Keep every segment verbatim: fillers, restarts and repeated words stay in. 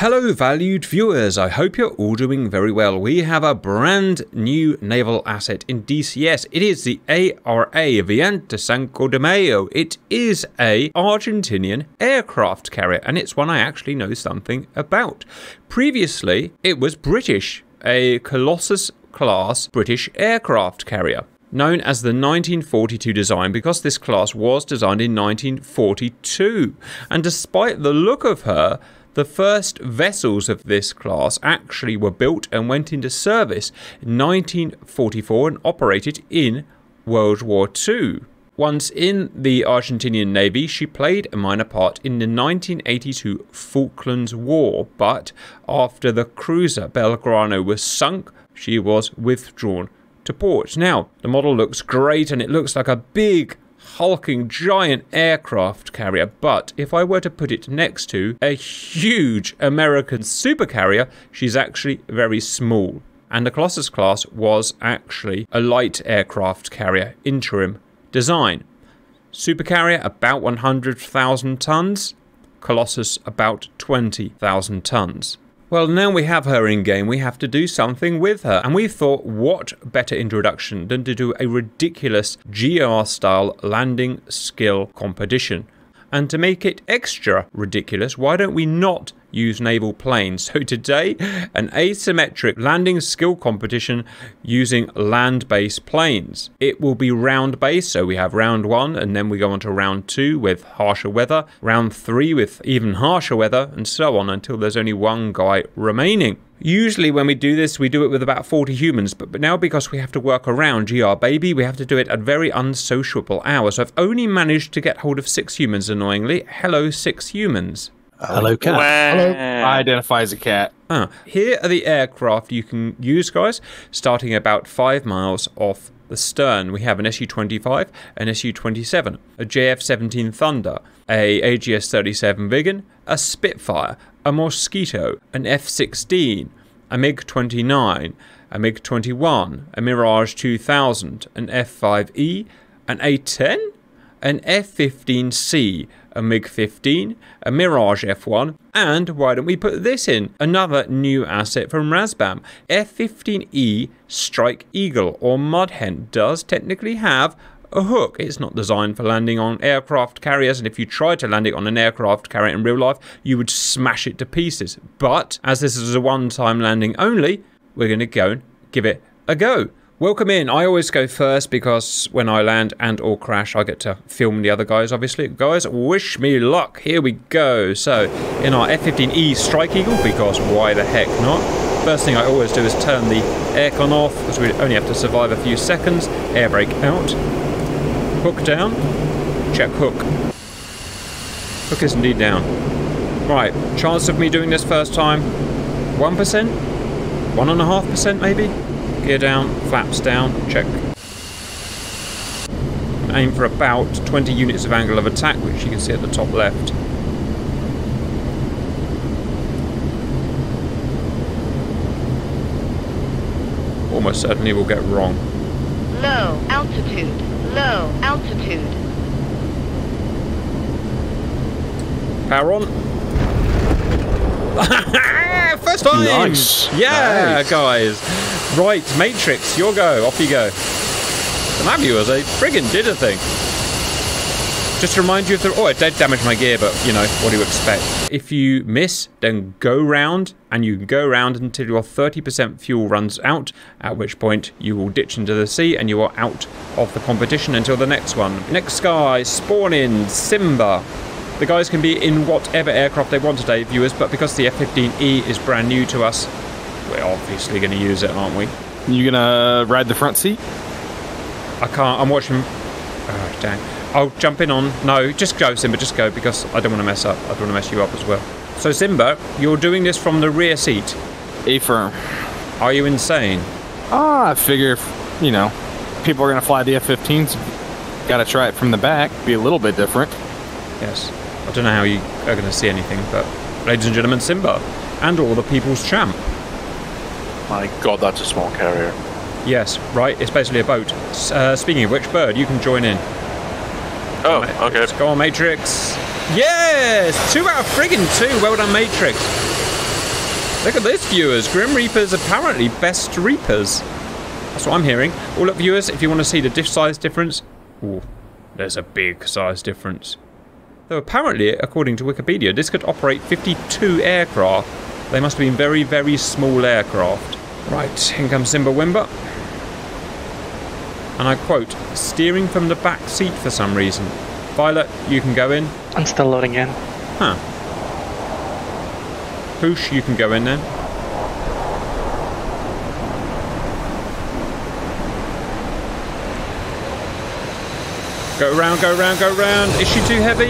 Hello valued viewers, I hope you're all doing very well. We have a brand new naval asset in D C S. It is the A R A Veinticinco de Mayo. It is a Argentinian aircraft carrier and it's one I actually know something about. Previously it was British, a Colossus class British aircraft carrier. Known as the nineteen forty-two design because this class was designed in nineteen forty-two, and despite the look of her, the first vessels of this class actually were built and went into service in nineteen forty-four and operated in World War Two. Once in the Argentinian Navy, she played a minor part in the nineteen eighty-two Falklands War, but after the cruiser Belgrano was sunk, she was withdrawn to port. Now, the model looks great and it looks like a big, hulking, giant aircraft carrier, but if I were to put it next to a huge American supercarrier, she's actually very small. And the Colossus class was actually a light aircraft carrier interim design. Supercarrier about one hundred thousand tons, Colossus about twenty thousand tons. Well, now we have her in game, we have to do something with her, and we thought what better introduction than to do a ridiculous G R style landing skill competition. And to make it extra ridiculous, why don't we not use naval planes? So today, an asymmetric landing skill competition using land-based planes. It will be round-based, so we have round one, and then we go on to round two with harsher weather, round three with even harsher weather, and so on until there's only one guy remaining. Usually when we do this, we do it with about forty humans, but, but now because we have to work around G R baby, we have to do it at very unsociable hours. So I've only managed to get hold of six humans, annoyingly. Hello, six humans. Hello, cat. Hello. I identify as a cat. Ah, here are the aircraft you can use, guys, starting about five miles off the stern. We have an S U twenty-five, an S U twenty-seven, a J F seventeen Thunder, a A G S thirty-seven Viggen, a Spitfire, a Mosquito, an F sixteen, a MiG twenty-nine, a MiG twenty-one, a Mirage two thousand, an F five E, an A ten, an F fifteen C, a MiG fifteen, a Mirage F one, and why don't we put this in? Another new asset from Razbam. F fifteen E Strike Eagle or Mud Hen does technically have a hook. It's not designed for landing on aircraft carriers, and if you tried to land it on an aircraft carrier in real life, you would smash it to pieces. But as this is a one-time landing only, we're going to go and give it a go. Welcome in. I always go first because when I land and or crash, I get to film the other guys, obviously. Guys, wish me luck. Here we go. So, in our F fifteen E Strike Eagle, because why the heck not? First thing I always do is turn the aircon off, because we only have to survive a few seconds. Air brake out. Hook down. Check hook. Hook is indeed down. Right. Chance of me doing this first time, one percent? one point five percent maybe? Gear down, flaps down, check. Aim for about twenty units of angle of attack, which you can see at the top left. Almost certainly we'll get wrong. Low altitude, low altitude. Power on. First time! Nice. Yeah, nice. Guys. Right, Matrix, your go. Off you go. The map viewers, they friggin' did a thing. Just to remind you of the... Oh, it did damage my gear, but, you know, what do you expect? If you miss, then go round, and you can go round until your thirty percent fuel runs out, at which point you will ditch into the sea, and you are out of the competition until the next one. Next guy, spawn in, Simba. The guys can be in whatever aircraft they want today, viewers, but because the F fifteen E is brand new to us, we're obviously going to use it, aren't we? You gonna ride the front seat? I can't. I'm watching. Oh, dang. I'll jump in on. No, just go, Simba. Just go, because I don't want to mess up. I don't want to mess you up as well. So, Simba, you're doing this from the rear seat. A-firm. Are you insane? Ah, I figure, if, you know, people are going to fly the F fifteens. Got to try it from the back. Be a little bit different. Yes. I don't know how you are going to see anything, but ladies and gentlemen, Simba, and all the people's champ. My god, that's a small carrier. Yes, right, it's basically a boat. Uh, speaking of which, Bird, you can join in. Oh, right. Okay. Let's go on, Matrix. Yes! Two out of friggin' two. Well done, Matrix. Look at this, viewers. Grim Reapers, apparently best Reapers. That's what I'm hearing. Well, look, viewers, if you want to see the diff size difference... Ooh, there's a big size difference. Though apparently, according to Wikipedia, this could operate fifty-two aircraft. They must have been very, very small aircraft. Right, here comes Simba Wimba. And I quote, steering from the back seat for some reason. Violet, you can go in. I'm still loading in. Huh. Poosh, you can go in then. Go round, go round, go round. Is she too heavy?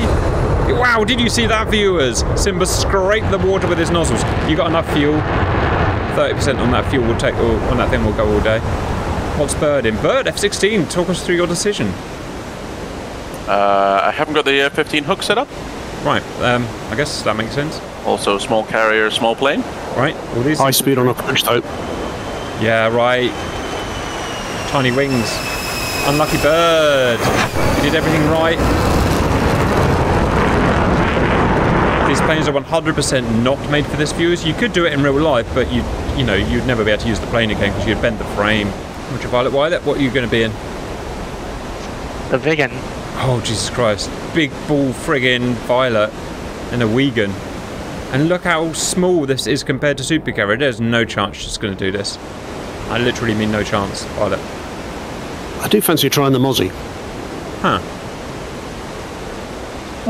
Wow, did you see that, viewers? Simba scraped the water with his nozzles. You got enough fuel. thirty percent on that fuel will take, all, on that thing will go all day. What's Bird in? Bird, F sixteen, talk us through your decision. Uh, I haven't got the F fifteen hook set up. Right, um, I guess that makes sense. Also, small carrier, small plane. Right. All these high speed on a crunch type. Yeah, right. Tiny wings. Unlucky Bird. You did everything right. These planes are one hundred percent not made for this, viewers. You could do it in real life, but you, you know, you'd never be able to use the plane again because you'd bend the frame. Ultraviolet Violet, what are you going to be in? The Viggen. Oh, Jesus Christ. Big ball friggin' Violet and a Wigan. And look how small this is compared to Supercarrier. There's no chance she's going to do this. I literally mean no chance, Violet. I do fancy trying the Mozzie. Huh.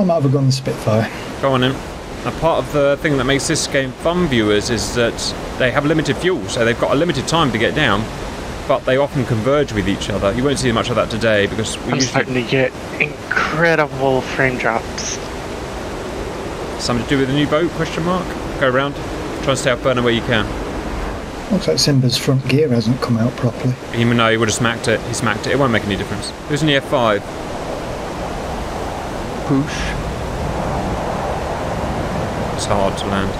I might have gone the Spitfire. Go on in. Now, part of the thing that makes this game fun, viewers, is that they have limited fuel, so they've got a limited time to get down. But they often converge with each other. You won't see much of that today because we I'm usually starting to get incredible frame drops. Something to do with the new boat? Question mark. Go around. Try and stay off burner where you can. Looks like Simba's front gear hasn't come out properly. Even though he would have smacked it, he smacked it. It won't make any difference. It was in the F five. Poosh. It's hard to land.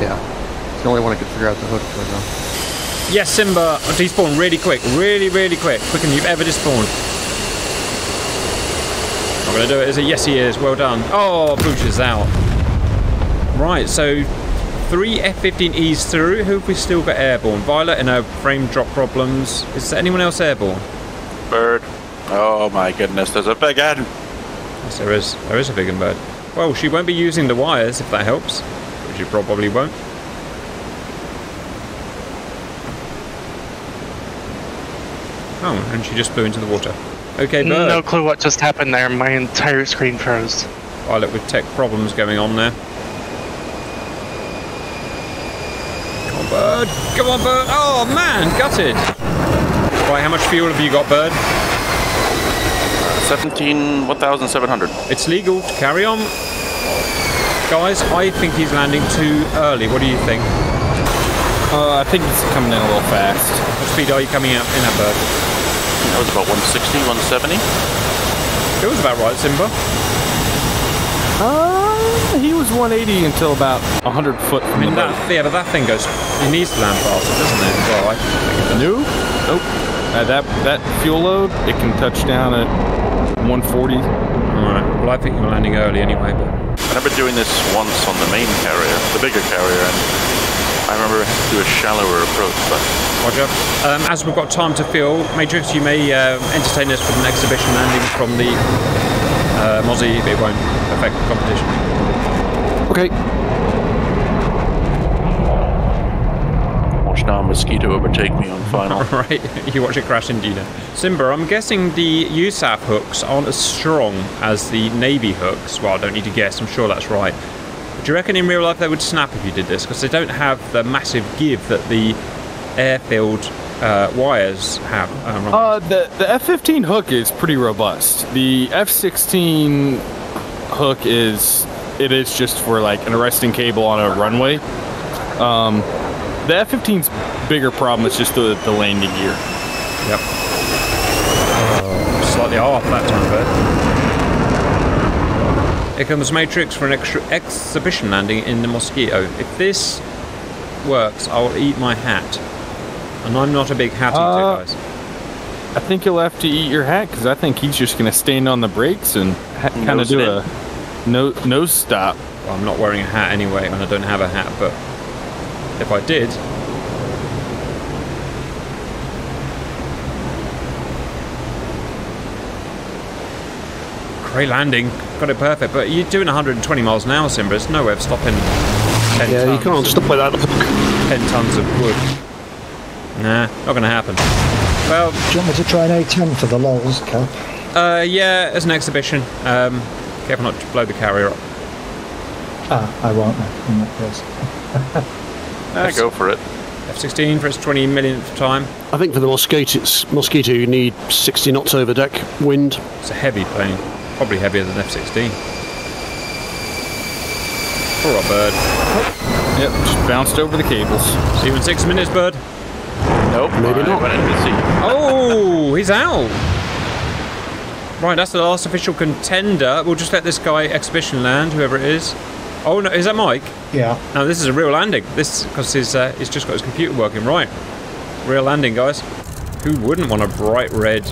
Yeah. It's the only one I could figure out the hook for now. Yes, Simba, despawn really quick, really, really quick, quicker than you've ever despawned. Not going to do it, is it? Yes, he is. Well done. Oh, Boosh is out. Right, so three F fifteen Es through. Who have we still got airborne? Violet and her frame drop problems. Is there anyone else airborne? Bird. Oh my goodness, there's a Viggen. Yes, there is. There is a Viggen Bird. Well, she won't be using the wires if that helps, which she probably won't. Oh, and she just flew into the water. Okay, Bird. No clue what just happened there. My entire screen froze. Violet with tech problems going on there. Come on, Bird. Come on, Bird. Oh, man, gutted. Right, how much fuel have you got, Bird? seventeen, one thousand seven hundred. It's legal to carry on. Guys, I think he's landing too early. What do you think? Uh, I think it's coming in a little fast. What speed are you coming out in that, Bird? That was about one sixty, one seventy. It was about right, Simba. Uh, he was one eighty until about one hundred foot from I mean, the that, Yeah, but that thing goes... It needs to land faster, doesn't it? Well, I think New? Nope. Uh, that, that fuel load, it can touch down at one forty. Alright. Well, I think you're landing early anyway. But... I remember doing this once on the main carrier, the bigger carrier, and... I remember having to do a shallower approach, but... Roger. Um, as we've got time to fill, Matrix, you may uh, entertain us with an exhibition landing from the uh, Mozzie. It won't affect the competition. Okay. Watch now Mosquito overtake me on final. Right, you watch it crash into you now. Simba, I'm guessing the U S A F hooks aren't as strong as the Navy hooks. Well, I don't need to guess, I'm sure that's right. Do you reckon in real life they would snap if you did this? Because they don't have the massive give that the airfield uh, wires have. Uh, the, the F fifteen hook is pretty robust. The F sixteen hook is, it is just for like an arresting cable on a runway. Um, the F fifteen's bigger problem is just the, the landing gear. Yep. Uh, slightly off that time, but. Here comes Matrix for an extra exhibition landing in the Mosquito. If this works, I'll eat my hat. And I'm not a big hat eater, uh, guys. I think you'll have to eat your hat, because I think he's just going to stand on the brakes and kind of do a no, nose stop. Well, I'm not wearing a hat anyway, and I don't have a hat, but if I did... Great landing. Got it perfect, but you're doing one hundred twenty miles an hour, Simba. There's no way of stopping ten yeah, tons. You can't stop like that. ten tons of wood. Nah, not going to happen. Well... Do you want me to try an A ten for the lols, Cap? Uh, yeah, as an exhibition. Um, careful not to blow the carrier up. Ah, I won't, in that case. uh, I go for it. F sixteen for its twenty millionth time. I think for the Mosquito, Mosquito you need sixty knots over deck wind. It's a heavy plane. Probably heavier than F sixteen. Poor old bird. Oh. Yep, just bounced over the cables. It's even six minutes, bird. Nope, maybe not. Oh, he's out. Right, that's the last official contender. We'll just let this guy exhibition land, whoever it is. Oh no, is that Mike? Yeah. No, this is a real landing. This because he's uh, he's just got his computer working. Right, real landing, guys. Who wouldn't want a bright red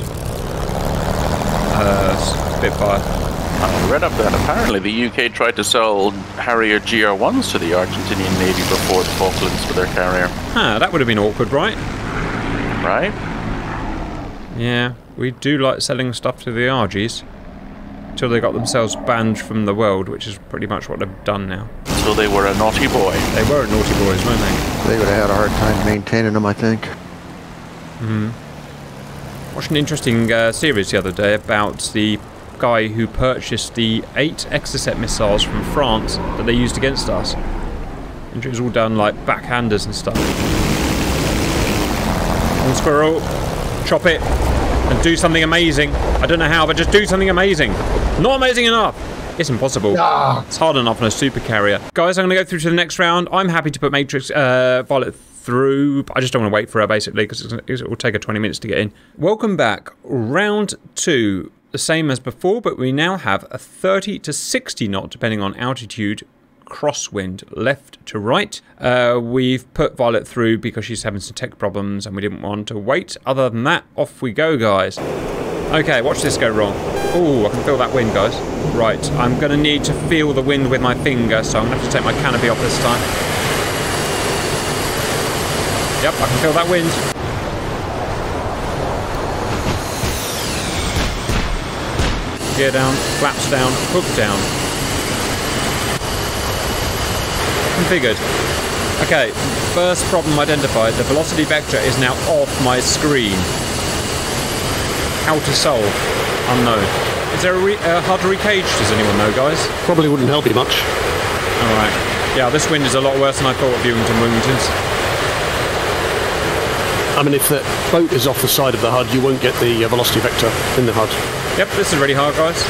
uh, Spitfire? I read up that apparently the U K tried to sell Harrier G R ones to the Argentinian Navy before the Falklands for their carrier. Ah, that would have been awkward, right? Right. Yeah, we do like selling stuff to the Argies. Until they got themselves banned from the world, which is pretty much what they've done now. So they were a naughty boy. They were naughty boys, weren't they? They would have had a hard time maintaining them, I think. Mm hmm. Watched an interesting uh, series the other day about the guy who purchased the eight Exocet missiles from France that they used against us. And it was all done like backhanders and stuff. On squirrel, chop it. And do something amazing. I don't know how, but just do something amazing. Not amazing enough. It's impossible. Ah. It's hard enough on a supercarrier. Guys, I'm going to go through to the next round. I'm happy to put Matrix uh, Violet through. I just don't want to wait for her, basically, because it will take her twenty minutes to get in. Welcome back. Round two. The same as before, but we now have a thirty to sixty knot, depending on altitude, crosswind, left to right. Uh, we've put Violet through because she's having some tech problems and we didn't want to wait. Other than that, off we go, guys. Okay, watch this go wrong. Oh, I can feel that wind, guys. Right, I'm going to need to feel the wind with my finger, so I'm going to have to take my canopy off this time. Yep, I can feel that wind. Gear down, flaps down, hook down. Configured. Okay, first problem identified. The velocity vector is now off my screen. How to solve? Unknown. Is there a, re a H U D recage? Does anyone know, guys? Probably wouldn't help you much. Alright. Yeah, this wind is a lot worse than I thought of Ewington Wilmington's. I mean, if the boat is off the side of the H U D, you won't get the uh, velocity vector in the H U D. Yep, this is really hard, guys.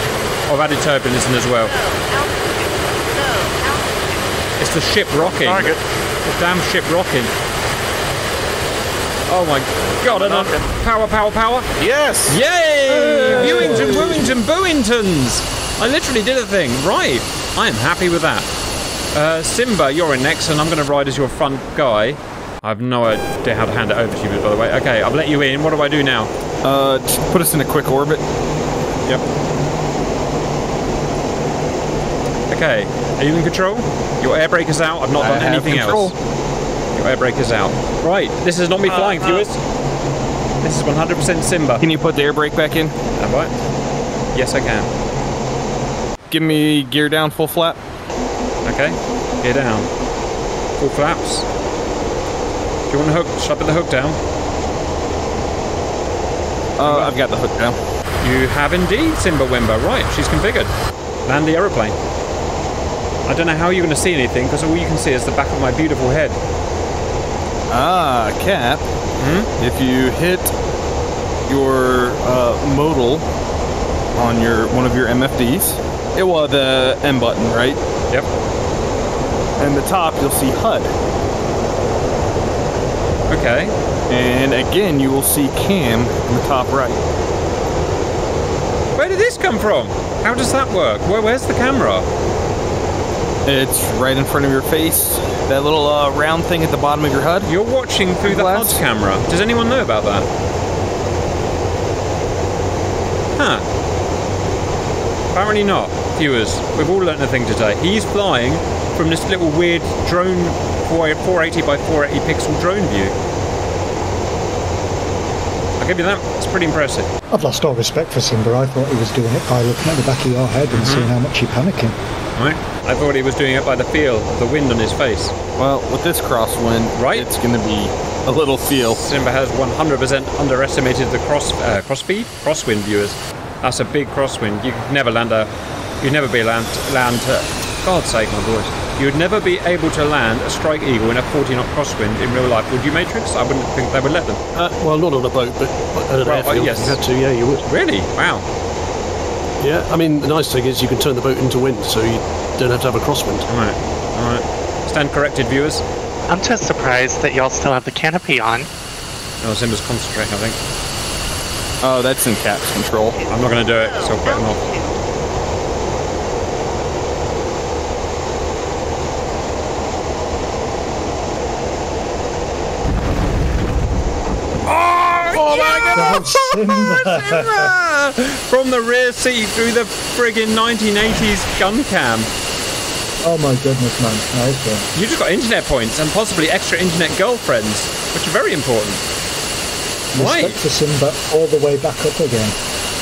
I've added turbulence in as well. It's the ship rocking. Target. The damn ship rocking. Oh my god, enough. Power, power, power. Yes! Yay! Ewington, Wewington, Booingtons! I literally did a thing. Right. I am happy with that. Uh, Simba, you're in next, and I'm going to ride as your front guy. I have no idea how to hand it over to you, by the way. Okay, I've let you in. What do I do now? Uh, just put us in a quick orbit. Yep. Okay, are you in control? Your air brake is out. I've not done I anything else. Your air brake is out. Right, this is not me uh, flying, uh, viewers. This is one hundred percent Simba. Can you put the air brake back in? Have I? Yes, I can. Give me gear down, full flap. Okay, gear down. Full flaps. Do you want to hook? Should I put the hook down? Uh, I've got the hook down. You have indeed, Simba Wimba. Right, she's configured. Land the aeroplane. I don't know how you're going to see anything, because all you can see is the back of my beautiful head. Ah, Cap. Hmm? If you hit your uh, modal on your one of your M F Ds, it was the M button, right? Yep. And the top, you'll see H U D. Okay. And again, you will see cam in the top right. Where did this come from? How does that work? Where, where's the camera? It's right in front of your face. That little uh, round thing at the bottom of your H U D. You're watching through the H U D camera. Does anyone know about that? Huh. Apparently not, viewers. We've all learned a thing today. He's flying from this little weird drone four eighty by four eighty pixel drone view. I'll give you that. It's pretty impressive. I've lost all respect for Simba. I thought he was doing it by looking at the back of your head and mm-hmm. seeing how much you're panicking. Right. I thought he was doing it by the feel of the wind on his face. Well, with this crosswind, right? It's going to be a little feel. Simba has one hundred percent underestimated the cross uh, cross speed, crosswind, viewers. That's a big crosswind. You could never land a. You'd never be land land. Uh, God's sake, my boys. You'd never be able to land a Strike Eagle in a forty knot crosswind in real life, would you, Matrix? I wouldn't think they would let them. Uh, well, not on a boat, but at an well, airfield. Uh, yes. If you had to, yeah, you would. Really? Wow. Yeah, I mean, the nice thing is you can turn the boat into wind, so you don't have to have a crosswind. All right, all right. Stand corrected, viewers. I'm just surprised that y'all still have the canopy on. No, Simba's concentrating, I think. Oh, that's in Cap's control. I'm not going to do it, so I'll quit him off. Oh, oh my God! Simba. Simba! From the rear seat through the friggin' nineteen eighties gun cam. Oh my goodness, man. Okay. You just got internet points and possibly extra internet girlfriends, which are very important. Why? Respect to Simba all the way back up again.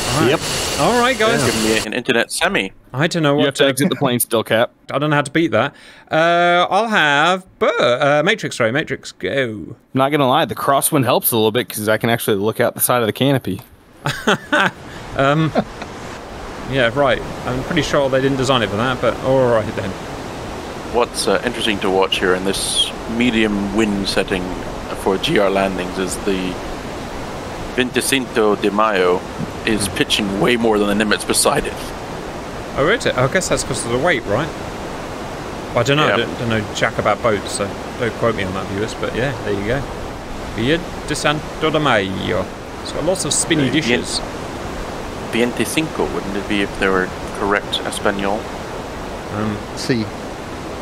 All right. Yep. All right, guys. Yeah. Give me an internet semi. I don't know what you have to, to exit the plane still, Cap. I don't know how to beat that. Uh, I'll have Burr, uh, Matrix, sorry, Matrix, go. Not going to lie, the crosswind helps a little bit because I can actually look out the side of the canopy. um, yeah, right. I'm pretty sure they didn't design it for that, but all right then. What's uh, interesting to watch here in this medium wind setting for G R landings is the Veinticinco de Mayo is pitching way more than the Nimitz beside it. Oh, is it? I guess that's because of the weight, right? Well, I don't know. Yeah. I don't, don't know jack about boats, so don't quote me on that, viewers. But yeah, there you go. Veinticinco de Mayo. It's got lots of spinny dishes. Veinticinco, wouldn't it be if they were correct Espanol? Um, si.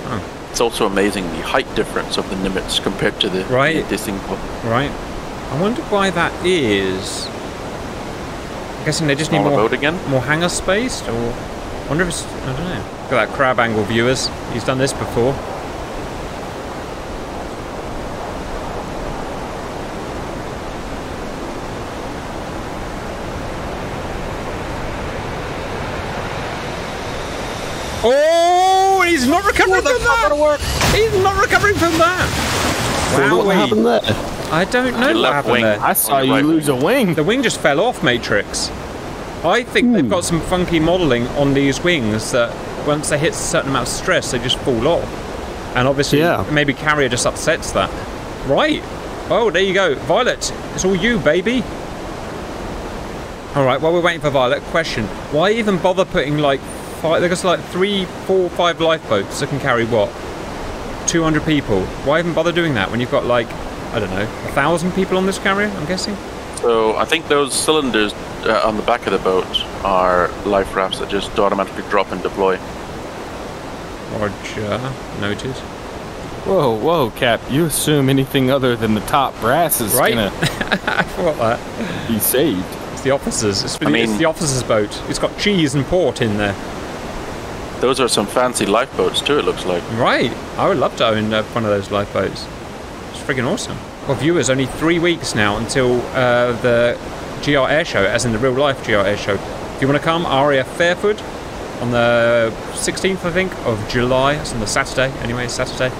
Oh. It's also amazing the height difference of the Nimitz compared to the right. Veinticinco. Right. I wonder why that is. I'm guessing they just Smaller need more, boat again? more hangar space? Or I wonder if it's... I don't know. Look at that crab angle, viewers. He's done this before. Oh, he's not recovering from that! He's not recovering from that! Wow, what happened there? I don't know what happened there. I saw you lose a wing. The wing just fell off, Matrix. I think Ooh. they've got some funky modelling on these wings that once they hit a certain amount of stress, they just fall off. And obviously, yeah. maybe Carrier just upsets that. Right. Oh, there you go. Violet, it's all you, baby. All right, while we're waiting for Violet, question. Why even bother putting, like, they've got like three, four, five lifeboats that can carry what? two hundred people. Why even bother doing that when you've got like, I don't know, a thousand people on this carrier, I'm guessing? So I think those cylinders uh, on the back of the boat are life rafts that just automatically drop and deploy. Roger. Noted. Whoa, whoa, Cap. You assume anything other than the top brass is right? gonna I thought that. Be saved. It's the officers. It's, the, I mean, it's the officers' boat. It's got cheese and port in there. Those are some fancy lifeboats too, it looks like. Right. I would love to own uh, one of those lifeboats. It's freaking awesome. Well, viewers, only three weeks now until uh, the G R Air Show, as in the real-life G R Air Show. If you want to come, R A F Fairford on the sixteenth, I think, of July. It's on the Saturday. Anyway, Saturday.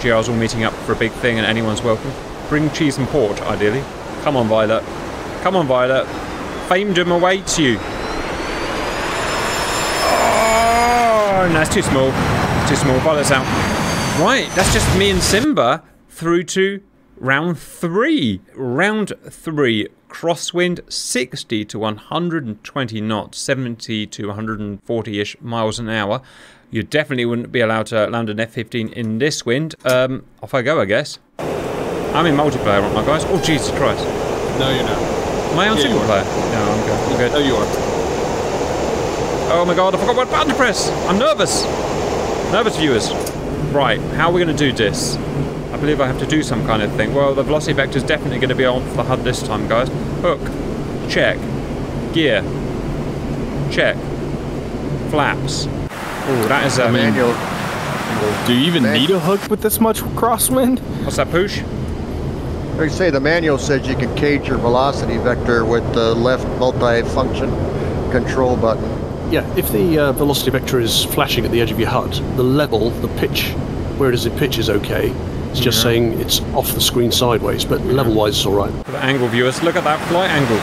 G R's all meeting up for a big thing and anyone's welcome. Bring cheese and port, ideally. Come on, Violet. Come on, Violet. Famedom awaits you. No, it's too small. It's too small. Violet's out. Right, that's just me and Simba through to round three. Round three. Crosswind sixty to one hundred twenty knots, seventy to one hundred forty-ish miles an hour. You definitely wouldn't be allowed to land an F fifteen in this wind. Um, off I go, I guess. I'm in multiplayer, aren't I, guys? Oh, Jesus Christ. No, you're not. Am I on yeah, single player? No, I'm good. I'm good. No, you are. Oh my God, I forgot what button to press. I'm nervous. Nervous, viewers. Right, how are we going to do this? I believe I have to do some kind of thing. Well, the velocity vector is definitely going to be on for the H U D this time, guys. Hook. Check. Gear. Check. flaps. Oh, that is a manual. Do you even need a hook with this much crosswind? What's that push? They say the manual says you can cage your velocity vector with the left multi-function control button. Yeah, if the uh, velocity vector is flashing at the edge of your H U D, the level, the pitch, where it is in pitch is okay. It's just yeah. saying it's off the screen sideways, but yeah. level-wise it's all right. For the angle viewers, look at that flight angle.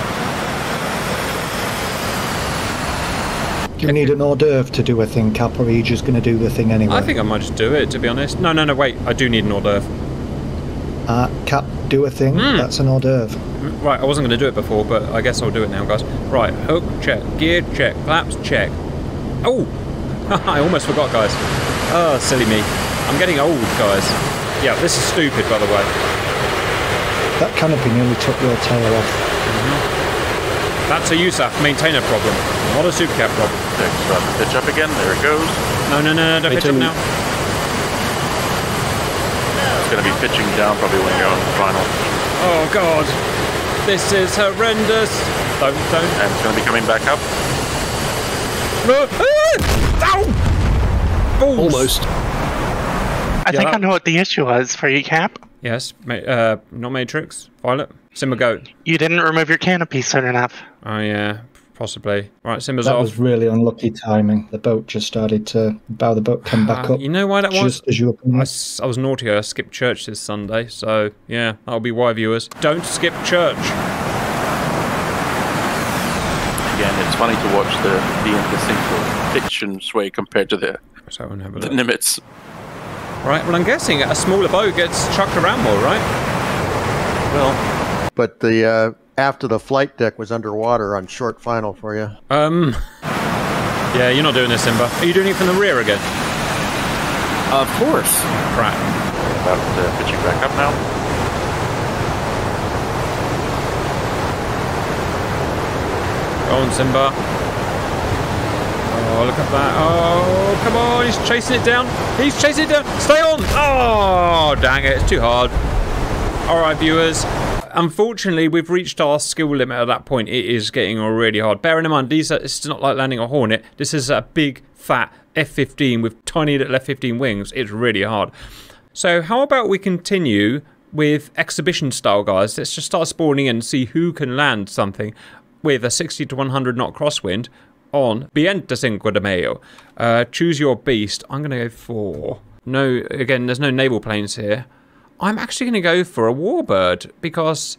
Do you need an hors d'oeuvre to do a thing, Cap, or are you just going to do the thing anyway? I think I might just do it, to be honest. No, no, no, wait, I do need an hors d'oeuvre. Uh, Cap, do a thing, mm. that's an hors d'oeuvre. Right, I wasn't going to do it before, but I guess I'll do it now, guys. Right, hook, check, gear, check, flaps, check. Oh! I almost forgot, guys. Oh, silly me. I'm getting old, guys. Yeah, this is stupid, by the way. That canopy nearly took your tail off. Mm-hmm. That's a U S A F maintainer problem, not a supercab problem. Pitch up again, there it goes. No, no, no, no, don't pitch up now. It's going to be pitching down probably when you go on the final. Oh god, this is horrendous. Don't, don't. And it's going to be coming back up. No. Ah! Ow! Almost. I yeah, think that... I know what the issue was for you, Cap. Yes, ma uh, not Matrix, Violet, Simba Goat. You didn't remove your canopy soon enough. Oh yeah, possibly. Right, Simba's that off. That was really unlucky timing. The boat just started to bow the boat, come back uh, up. You know why that was? Just as you were I, I was naughty. I skipped church this Sunday, so yeah, that'll be why, viewers. Don't skip church. Again, it's funny to watch the the Veinticinco fiction sway compared to the, so the Nimitz. Right. Well, I'm guessing a smaller boat gets chucked around more, right? Well, but the. Uh... After the flight deck was underwater on short final for you. Um. Yeah, you're not doing this, Simba. Are you doing it from the rear again? Of course. Right. About uh, pitching back up now. Go on, Simba. Oh, look at that. Oh, come on. He's chasing it down. He's chasing it down. Stay on. Oh, dang it. It's too hard. All right, viewers. Unfortunately, we've reached our skill limit at that point. It is getting really hard. Bearing in mind, these are, it's not like landing a Hornet. This is a big, fat F fifteen with tiny little F fifteen wings. It's really hard. So how about we continue with exhibition style, guys? Let's just start spawning in and see who can land something with a sixty to one hundred knot crosswind on Veinticinco de Mayo. Uh, choose your beast. I'm going to go for... No, again, there's no naval planes here. I'm actually going to go for a warbird because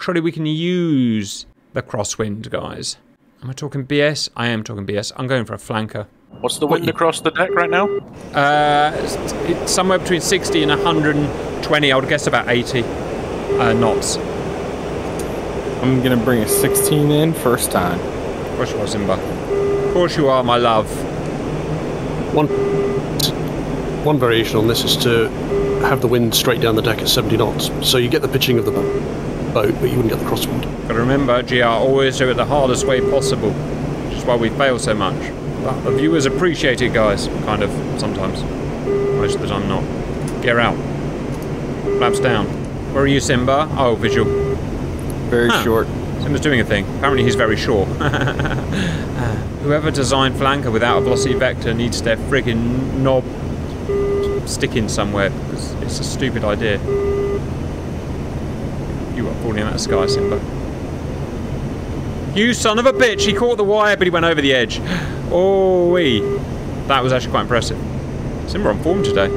surely we can use the crosswind, guys. Am I talking B S? I am talking B S. I'm going for a flanker. What's the wind what? across the deck right now? Uh, it's, it's somewhere between sixty and one hundred twenty. I would guess about eighty uh, knots. I'm going to bring a sixteen in first time. Of course you are, Simba. Of course you are, my love. One, one variation on this is to... have the wind straight down the deck at seventy knots, so you get the pitching of the boat, but you wouldn't get the crosswind. But remember, G R, always do it the hardest way possible, which is why we fail so much. But the viewers appreciate it, guys. Kind of, sometimes. Most of the time not. Gear out. Flaps down. Where are you, Simba? Oh, visual. Very huh. short. Simba's doing a thing. Apparently he's very sure. Whoever designed flanker without a velocity vector needs their friggin' knob sticking somewhere, because it's a stupid idea. You are falling out of the sky, Simba. You son of a bitch! He caught the wire, but he went over the edge. Oh, wee. That was actually quite impressive. Simba on form today.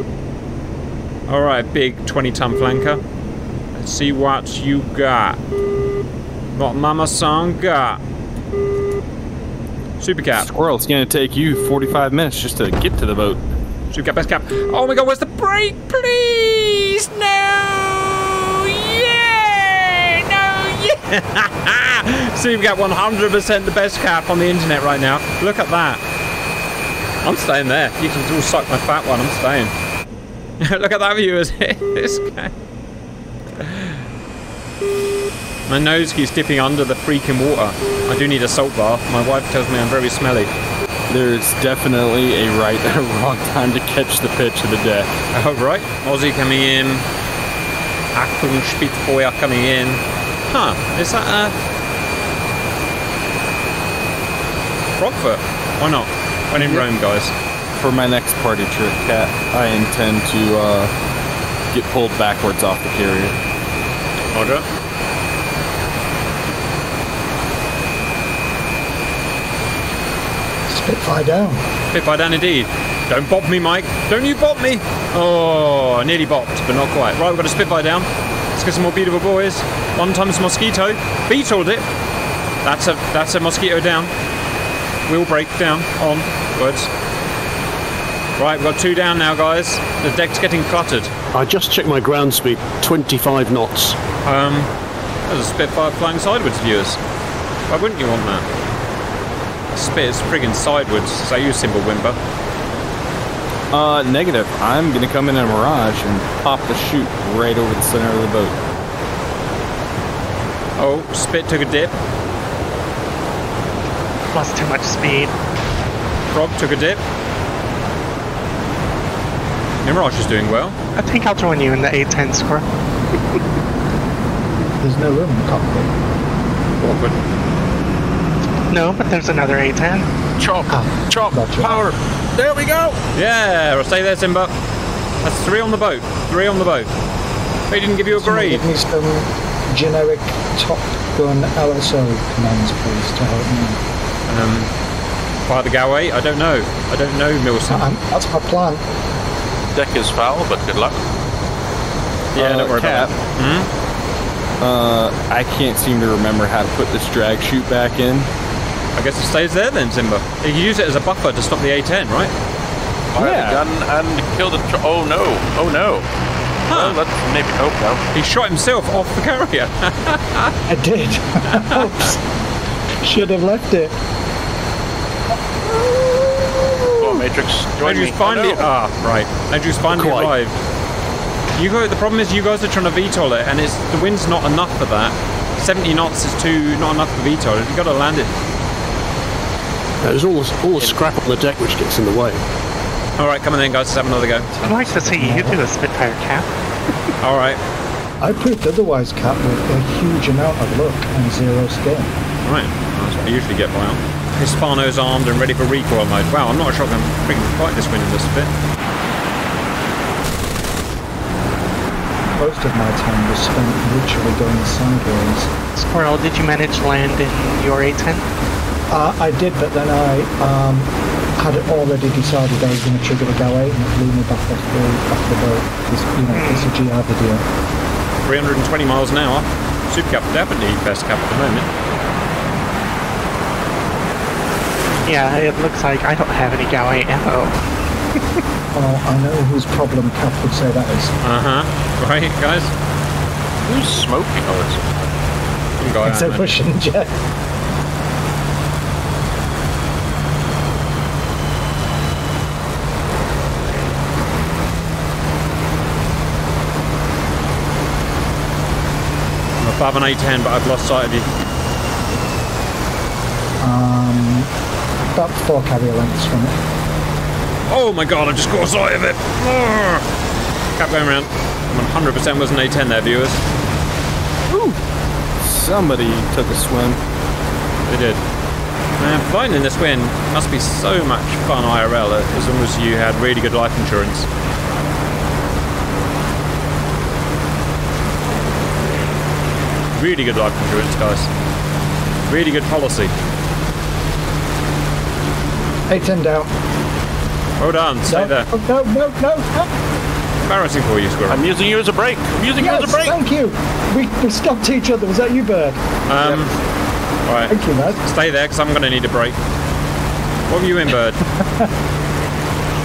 Alright, big twenty ton flanker. Let's see what you got. What Mama San got. Super Cap. Squirrel, it's going to take you forty-five minutes just to get to the boat. Super Cap, best Cap. Oh my god, where's the brake? Please! No! Yeah! No! Yeah! Super Cap one hundred percent the best Cap on the internet right now. Look at that. I'm staying there. You can all suck my fat one. I'm staying. Look at that, viewers. This guy. My nose keeps dipping under the freaking water. I do need a salt bath. My wife tells me I'm very smelly. There's definitely a right and a wrong time to catch the pitch of the deck. Oh, right. Aussie coming in. Achtung Spitfire coming in. Huh. Is that a... Frogfoot? Why not? When in Rome, guys. For my next party trip, Cat, I intend to uh, get pulled backwards off the carrier. Roger. Spitfire down. Spitfire down indeed. Don't bop me, Mike. Don't you bop me. Oh, I nearly bopped, but not quite. Right, we've got a Spitfire down. Let's get some more beautiful boys. One times Mosquito. Beetled it. That's a, that's a Mosquito down. Wheel break down. On. Words. Right, we've got two down now, guys. The deck's getting cluttered. I just checked my ground speed. twenty-five knots. Um, there's a Spitfire flying sideways, viewers. Why wouldn't you want that? Spit is friggin' sideways. So you, Simple Wimber. Uh, negative. I'm gonna come in a Mirage and pop the chute right over the center of the boat. Oh, Spit took a dip. Plus too much speed. Frog took a dip. Mirage is doing well. I think I'll join you in the A ten score. There's no room in the cockpit. Awkward. No, but there's another A ten. Chop, oh, chop, power. Right. There we go. Yeah, stay there, Simba. That's three on the boat. Three on the boat. They didn't give you a grade. Give me some generic Top Gun L S O commands, please, to help me. Um, by the Galway? I don't know. I don't know, Milson. Um, that's my plan. Deck is foul, but good luck. Yeah, uh, don't worry Cap, about that. Hmm? Uh, I can't seem to remember how to put this drag chute back in. I guess it stays there then, Zimba. You can use it as a buffer to stop the A ten, right? Fire yeah. the gun and kill the... Tr oh, no. Oh, no. Huh. Well, that's maybe... Oh, no. He shot himself off the carrier. I did. Oops. Should have left it. Matrix, join Andrew's me. Finally, oh, no. Ah, right. Andrew's finally arrived. You go. The problem is you guys are trying to V TOL it, and it's the wind's not enough for that. seventy knots is too not enough for V TOL. You've got to land it. There's all all the scrap on the deck which gets in the way. All right, come on in, guys. Let's have another go. I'd like to see you do a Spitfire, Cap. All right. I proved otherwise, Cap, with a huge amount of luck and zero skill. Right. That's what I usually get by on. Hispano's armed and ready for recoil mode. Wow, I'm not sure I can freaking fight this wind in this bit. Most of my time was spent literally going sideways. Squirrel, did you manage land in your A ten? Uh, I did, but then I um, had already decided I was going to trigger the Galway and it blew me back off the, off the boat. This, you know, it's a G R video. three hundred twenty miles an hour. Super Cap, definitely best cap at the moment. Yeah, it looks like I don't have any Galway ammo. Oh, I know whose problem Cap would say that is. Uh-huh. Right, guys? Who's smoking all this? Some guy. It's a Russian jet. I'm above an A ten, but I've lost sight of you. Um... About four carrier lengths from it. Oh my god, I just caught sight of it! Arrgh. Cap going around. one hundred percent was an A ten there, viewers. Ooh! Somebody took a swim. They did. Man, flying in this wind must be so much fun I R L as long as you had really good life insurance. Really good life insurance, guys. Really good policy. A ten down. Well done, stay no, there. Oh, no, no, no, no. Embarrassing for you, Squirrel. I'm using you as a brake. I'm using yes, you as a brake. Thank you. We, we stopped each other. Was that you, Bird? Um, yep. Alright. Thank you, man. Stay there, because I'm going to need a brake. What were you in, Bird?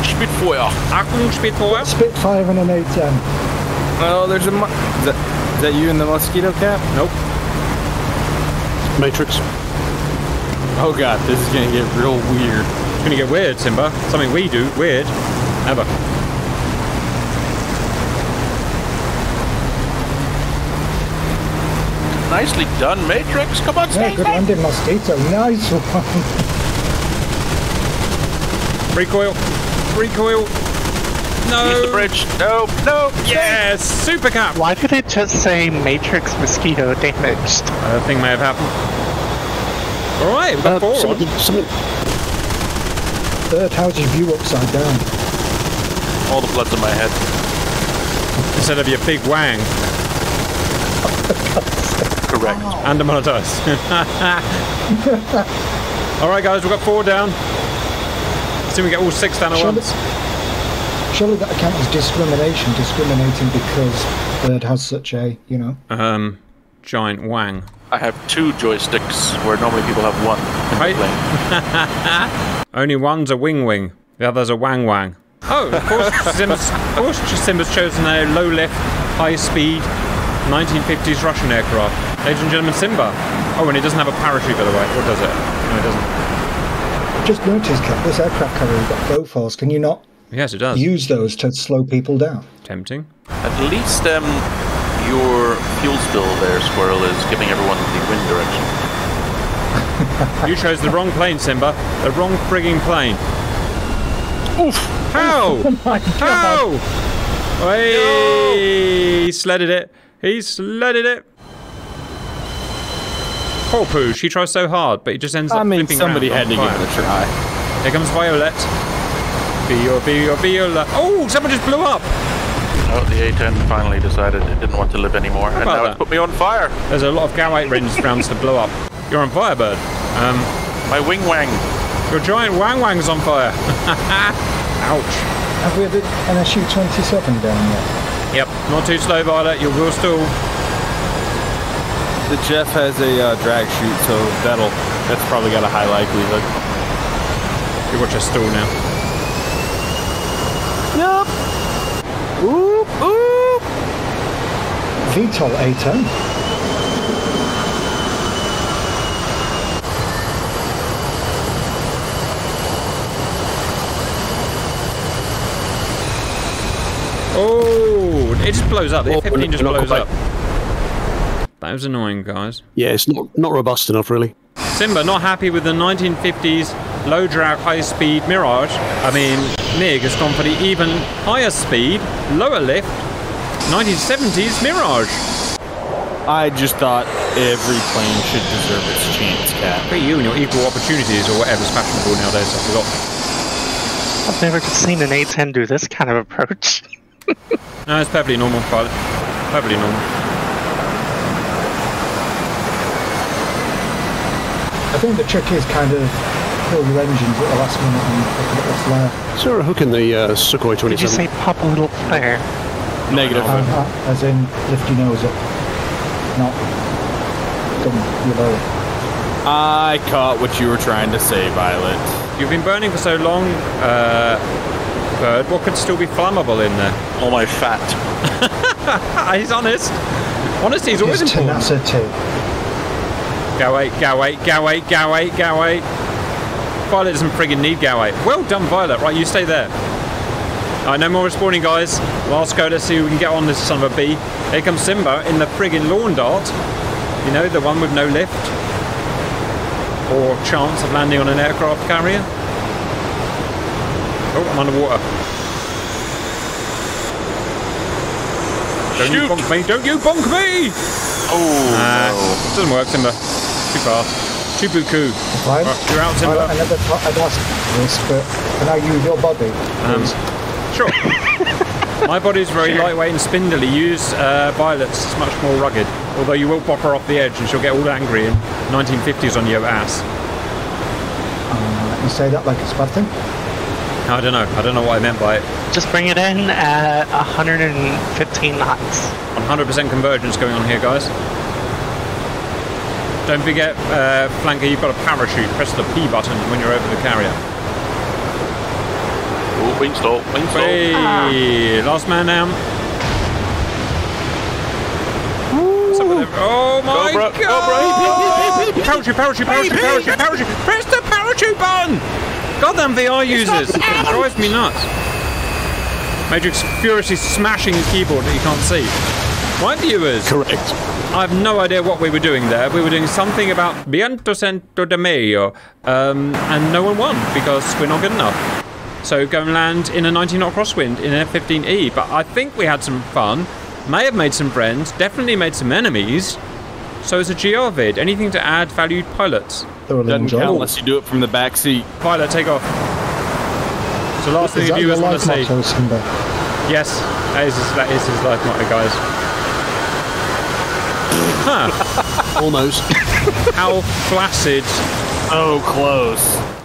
Spitfire. Akku Spitfire? Spitfire and an A ten. Well, there's a... Mu is, that, is that you in the Mosquito, Cap? Nope. Matrix. Oh god, this is going to get real weird. It's going to get weird, Simba. Something we do. Weird. Never. Nicely done, Matrix. Come on, yeah, stay good back. One, Mosquito. Nice one. Recoil. Recoil. No. Use the bridge. No. No. Yes. Super Cap. Why did it just say Matrix Mosquito damaged? That thing may have happened. Alright, we've got uh, four. Somebody, somebody. third house's view upside down. All the blood's in my head. Instead of your big wang. Correct. Oh. And demonetized. Alright guys, we've got four down. Let's see if we get all six down at once. Surely that account is discrimination, discriminating because Bird has such a, you know. Um, giant wang. I have two joysticks where normally people have one. Right? Only one's a wing-wing, the other's a wang-wang. Oh, of course, Simba's, of course Simba's chosen a low-lift, high-speed, nineteen fifties Russian aircraft. Ladies and gentlemen, Simba. Oh, and it doesn't have a parachute, by the way. Or does it? No, it doesn't. Just noticed that this aircraft carrier's got profiles. Can you not... Yes, it does. Use those to slow people down. Tempting. At least um, your fuel spill there, Squirrel, is giving everyone the wind direction. You chose the wrong plane, Simba. The wrong frigging plane. Oof! How? Oh my God. How? Hey! No. He sledded it. He sledded it. Poor Pooch. He tries so hard, but he just ends I up mean, flipping around. I mean, somebody had to give it a try. Here comes Violet. Viola, Viola, Viola. Oh, someone just blew up! Oh, the A ten finally decided it didn't want to live anymore, and now that? It's put me on fire. There's a lot of Gauite range rounds to blow up. You're on fire, Bird. Um, My wing wang. Your giant wang wang's on fire. Ouch. Have we had an S U twenty-seven down yet? Yep, not too slow, Violet. You will still. The Jeff has a uh, drag chute, so that'll. That's probably got a high likelihood. You watch a stall now. Nope. Oop, oop. VTOL A ten. Oh, it just blows up. The F fifteen just blows up. That was annoying, guys. Yeah, it's not not robust enough, really. Simba not happy with the nineteen fifties low drag, high speed Mirage. I mean. MiG has gone for the even higher speed, lower lift, nineteen seventies Mirage. I just thought every plane should deserve its chance, Cap. For you and your equal opportunities, or whatever's fashionable nowadays, I forgot. I've never seen an A ten do this kind of approach. No, it's perfectly normal, pilot. Perfectly normal. I think the trick is kind of... Your engines at the last minute and pick up the flare. Is there a hook in the uh, Sukhoi twenty-seven? Did you say pop a little flare? Negative. Um, uh, as in, lift your nose up. Not. Dumb, below. I caught what you were trying to say, Violet. You've been burning for so long, uh, Bird. What could still be flammable in there? All my fat. He's honest. Honesty is always His important. Tenacity. Go eight, go eight, go eight, go eight, go eight. Violet doesn't friggin' need Galway. Well done, Violet. Right, you stay there. Alright, no more respawning, guys. Last go, let's see if we can get on this son of a bee. Here comes Simba in the friggin' lawn dart. You know, the one with no lift. Or chance of landing on an aircraft carrier. Oh, I'm underwater. Don't Shoot. you bonk me! Don't you bonk me! Oh, nah, no. Doesn't work, Simba. Too fast. Chibuku. Right. Right, you're out, Timber. Right, another I'd ask this, but can I use your body? Um, sure. My body's very sure. lightweight and spindly. Use uh, Violet's, it's much more rugged. Although you will pop her off the edge and she'll get all angry and nineteen fifties on your ass. Um, you say that like it's a bad thing? I don't know. I don't know what I meant by it. Just bring it in at one hundred fifteen knots. one hundred percent convergence going on here, guys. Don't forget, uh, Flanker, you've got a parachute. Press the P button when you're over the carrier. Oh, wing stall, wing stall. Hey, ah. Last man down. Oh my Cobra, God! Cobra. Parachute, parachute, parachute, parachute, parachute. Press the parachute button! Goddamn V R users. It drives me nuts. Matrix furiously smashing his keyboard that you can't see. Right, viewers? Correct. I have no idea what we were doing there. We were doing something about Veinticinco de Mayo, um, and no one won because we're not good enough. So go and land in a nineteen knot crosswind in an F fifteen E, but I think we had some fun, may have made some friends, definitely made some enemies. So it's a G R vid. Anything to add, valued pilots? Doesn't count unless you do it from the back seat. Pilot, take off. So last thing the viewers want to see. Yes, that is, his, that is his life motto, guys. Huh. Almost. How flaccid. Oh, close.